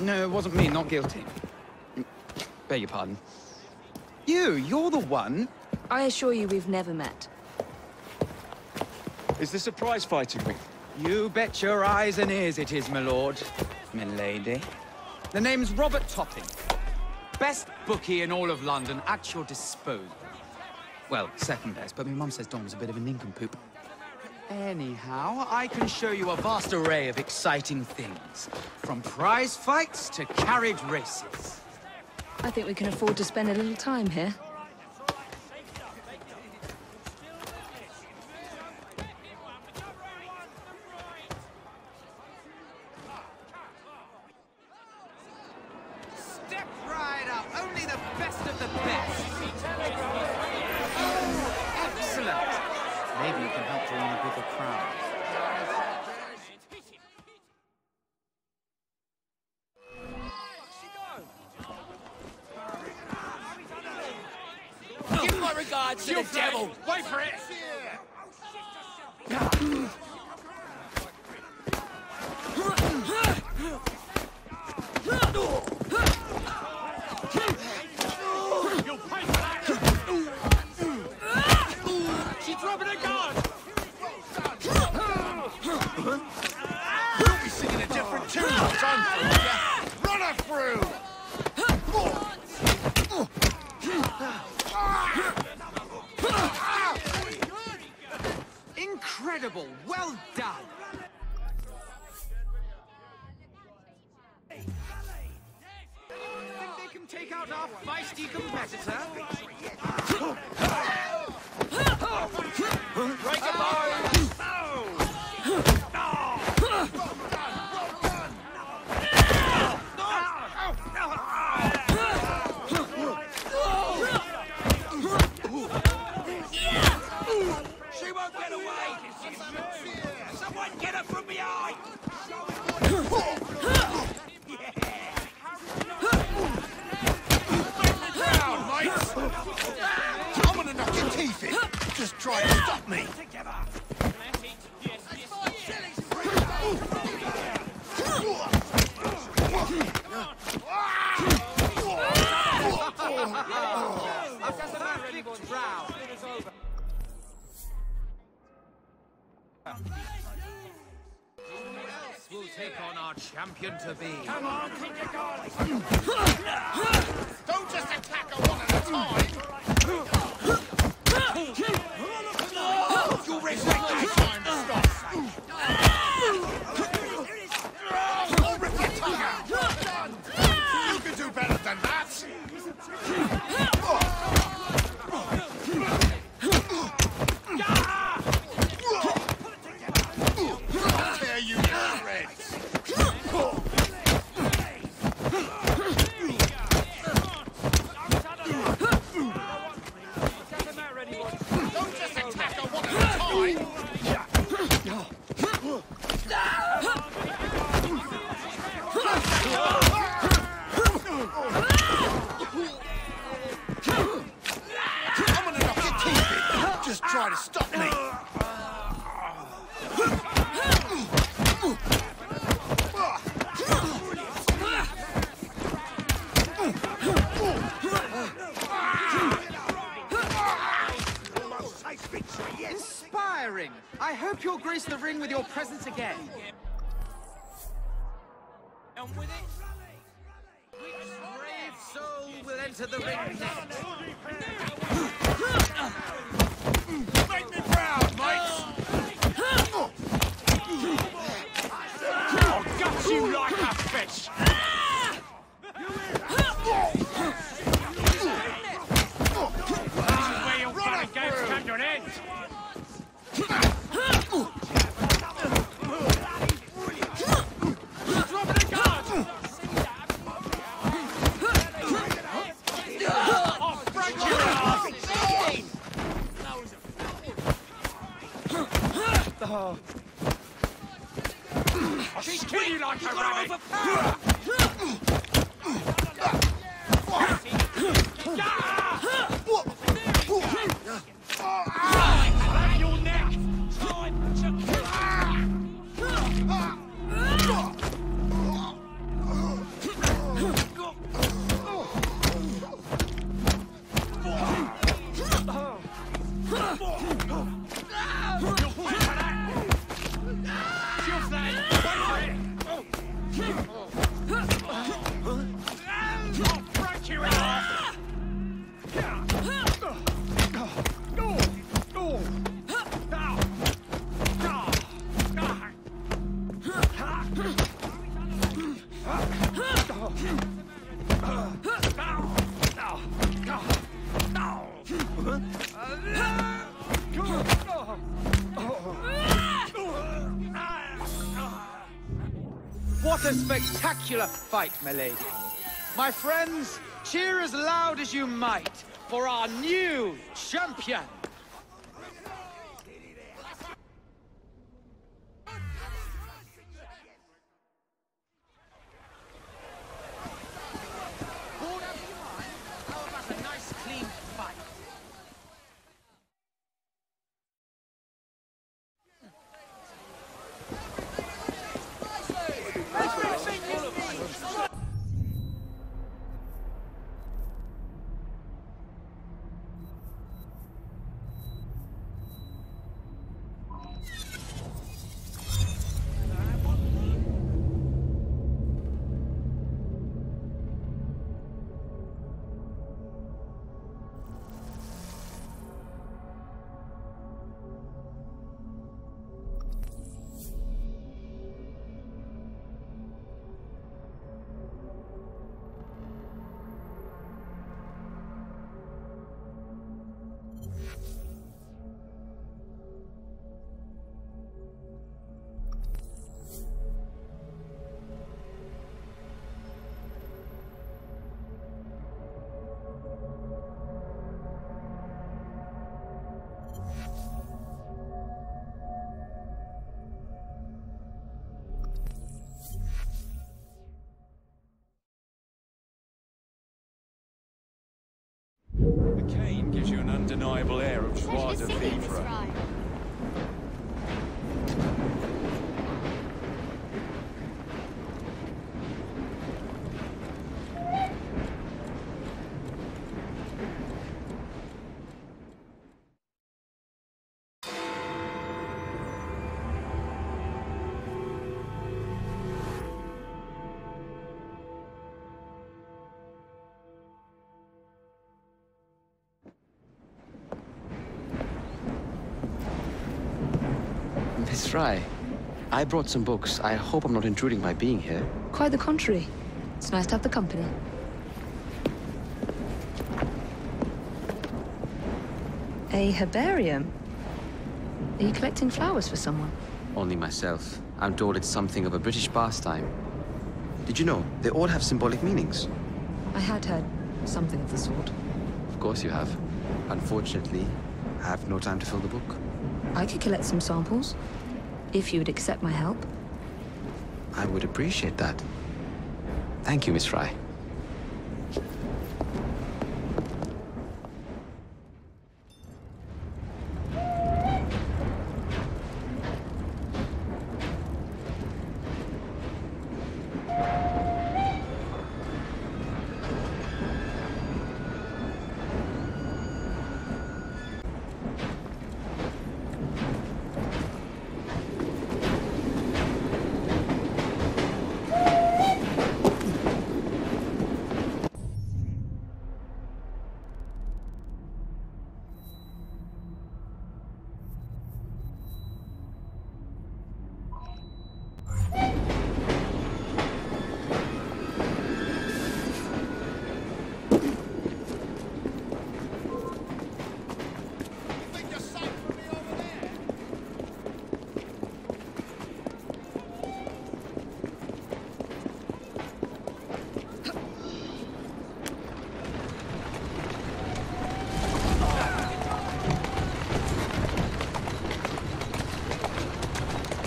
No, it wasn't me. Not guilty. Beg your pardon. You're the one. I assure you we've never met. Is this a prize fighting ring? You bet your eyes and ears it is, my lord. Milady. The name's Robert Topping. Best bookie in all of London at your disposal. Well, second best, but my mum says Dom's a bit of a nincompoop. Anyhow, I can show you a vast array of exciting things, from prize fights to carriage races. I think we can afford to spend a little time here. Come on, keep your guard! Don't just attack her one at a time! You'll raise that time to stop! I'll rip your tongue out! You can do better than that! I hope you'll grace the ring with your presence again. And with it, which brave soul will enter the ring next? Make me proud, mates! I'll gut you like a bitch! I'll sting you like a rabbit! What a spectacular fight, my lady. My friends, cheer as loud as you might for our new champion. Cain gives you an undeniable air of joie de vivre. Miss Fry, I brought some books. I hope I'm not intruding by being here. Quite the contrary. It's nice to have the company. A herbarium? Are you collecting flowers for someone? Only myself. I'm told it's something of a British pastime. Did you know, they all have symbolic meanings? I had heard something of the sort. Of course you have. Unfortunately, I have no time to fill the book. I could collect some samples, if you would accept my help. I would appreciate that. Thank you, Miss Fry.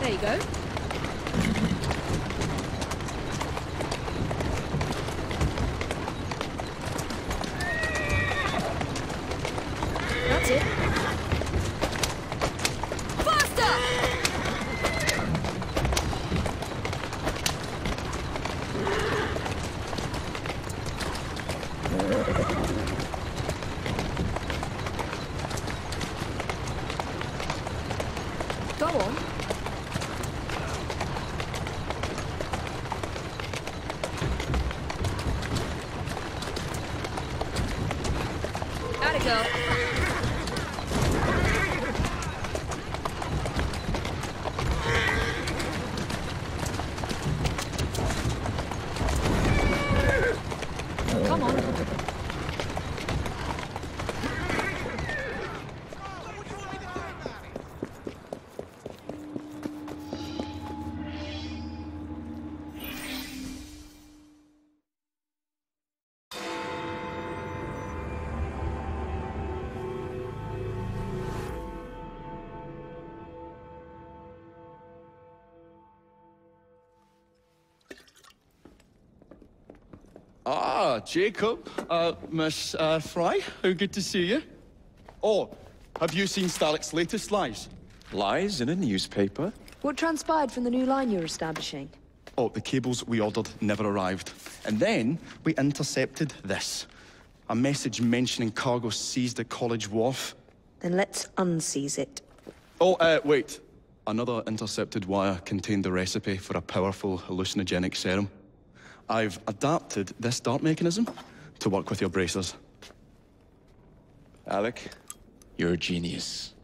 There you go. Come on. Ah, Jacob, Miss Fry, how good to see you. Oh, have you seen Starrick's latest lies? Lies in a newspaper? What transpired from the new line you're establishing? Oh, the cables we ordered never arrived. And then we intercepted this. A message mentioning cargo seized at College Wharf. Then let's unseize it. Oh, wait. Another intercepted wire contained the recipe for a powerful hallucinogenic serum. I've adapted this dart mechanism to work with your bracers. Alec, you're a genius.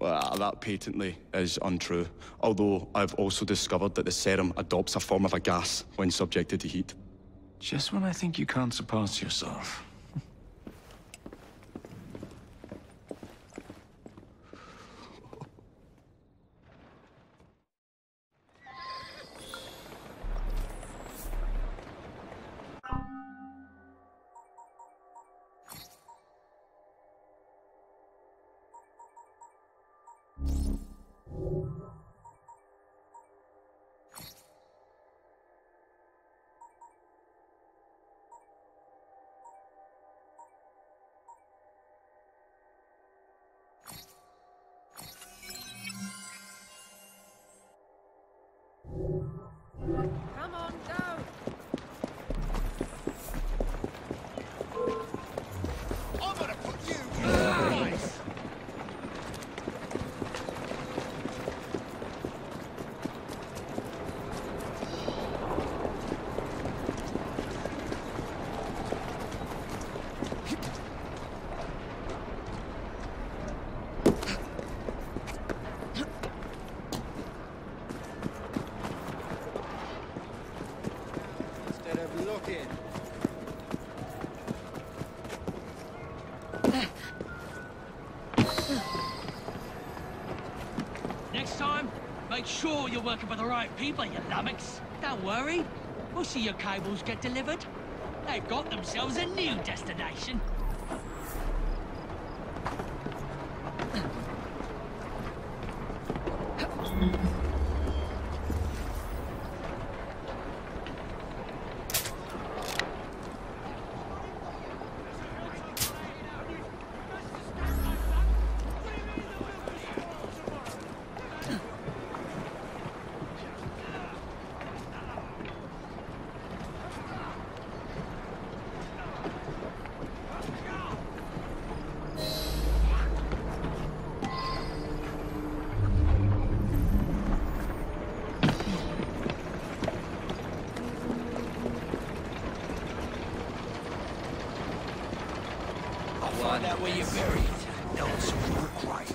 Well, that patently is untrue, although I've also discovered that the serum adopts a form of a gas when subjected to heat. Just when I think you can't surpass yourself. Make sure you're working for the right people, you lummox. Don't worry, we'll see your cables get delivered. They've got themselves a new destination. Find out where you're buried. No, it's work right.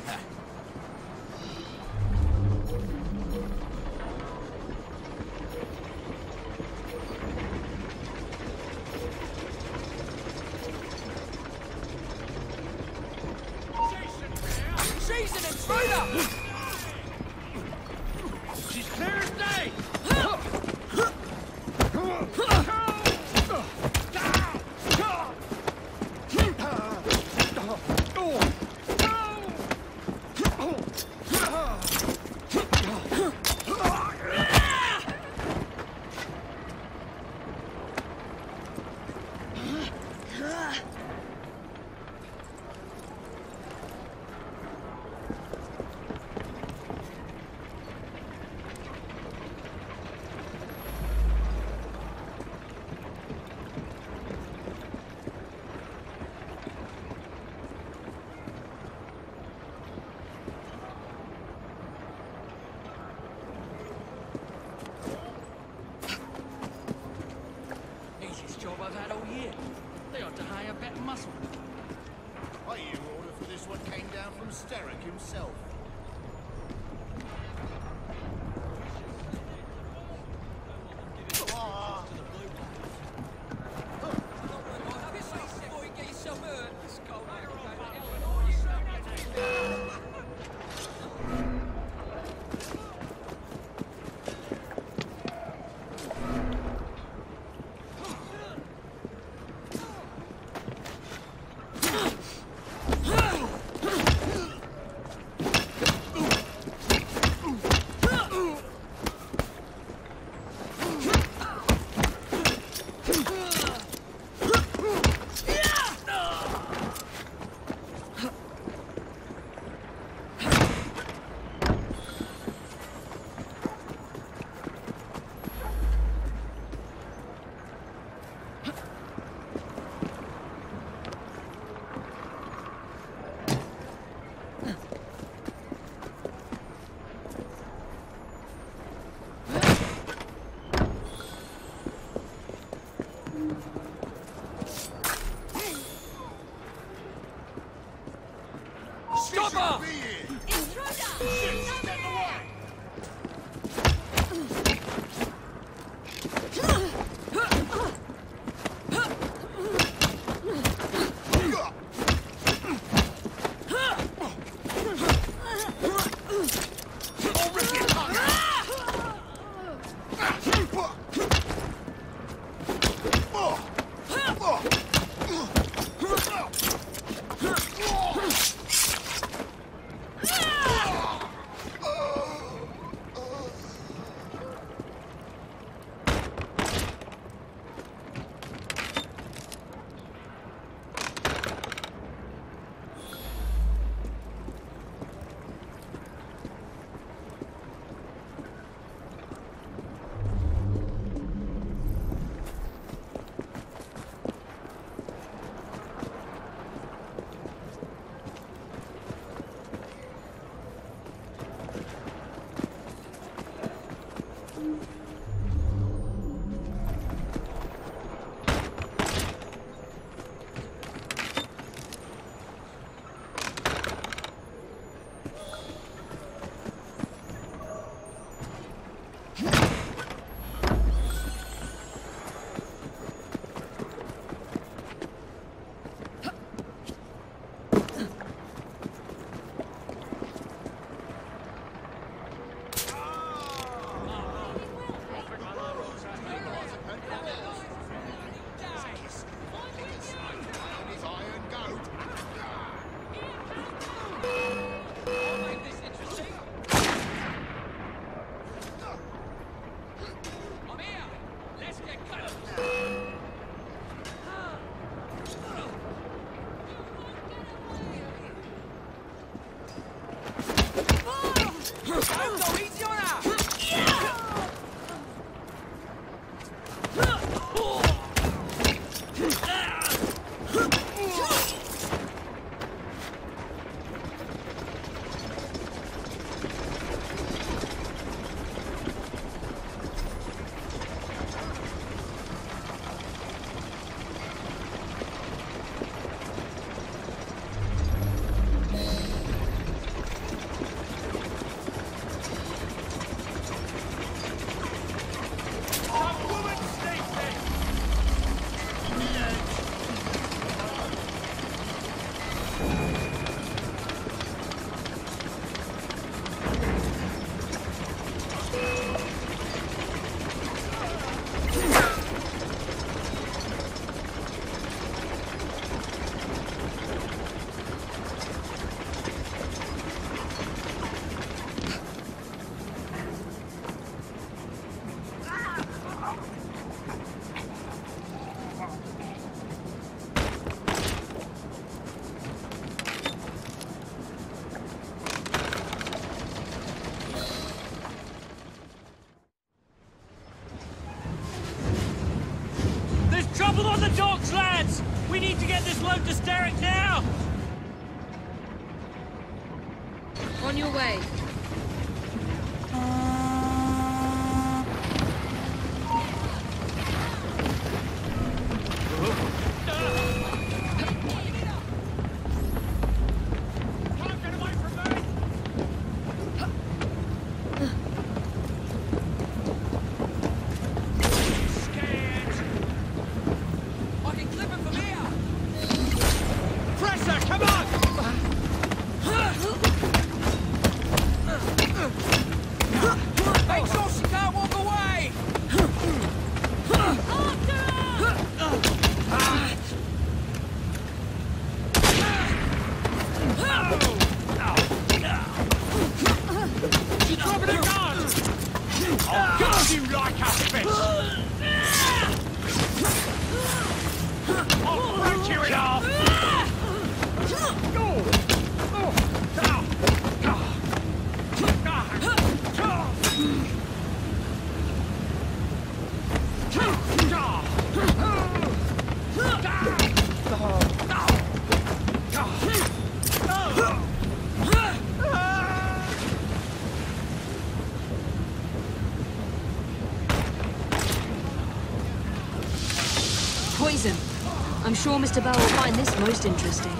Starrick himself. Cover! I'm sure Mr. Bell will find this most interesting.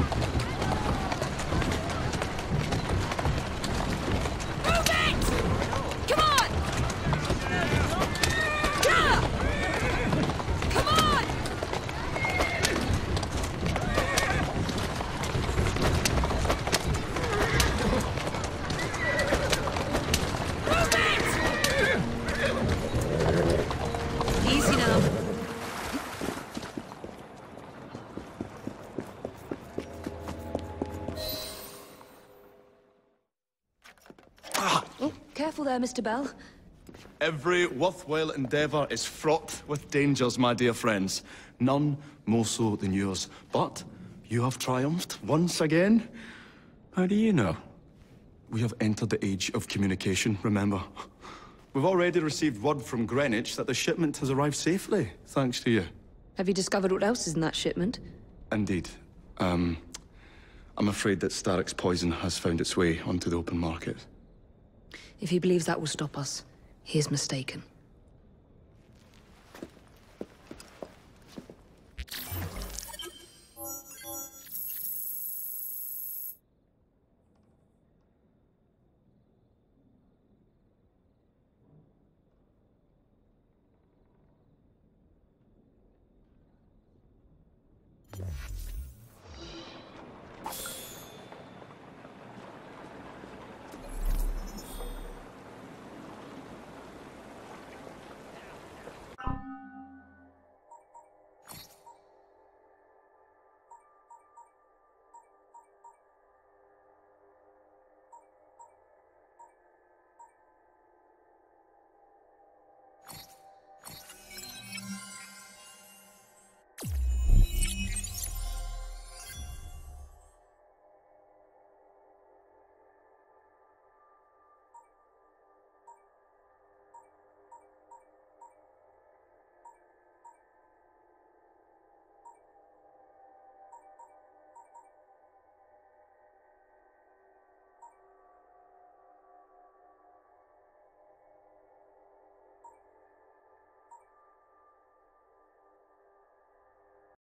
now. There, Mr. Bell. Every worthwhile endeavour is fraught with dangers, my dear friends. None more so than yours. But you have triumphed once again. How do you know? We have entered the age of communication, remember. We've already received word from Greenwich that the shipment has arrived safely, thanks to you. Have you discovered what else is in that shipment? Indeed. I'm afraid that Starrick's poison has found its way onto the open market. If he believes that will stop us, he is mistaken.